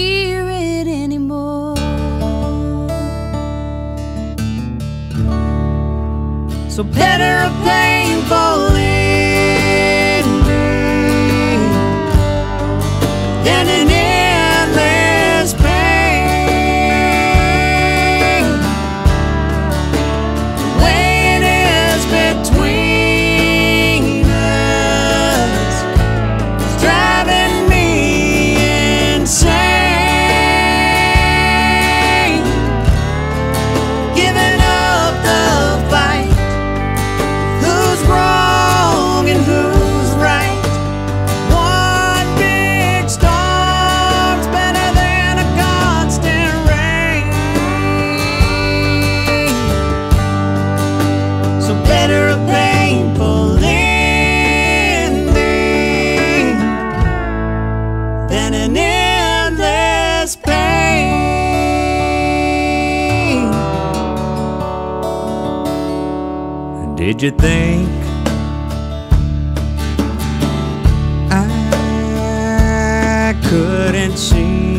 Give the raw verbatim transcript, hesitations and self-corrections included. hear it anymore. So better a painful ending than an endless pain. The way it is between us is driving me insane. Giving up the fight, who's wrong and who's right? One big storm's better than a constant rain. So better a painful ending than an endless pain. Did you think I couldn't see?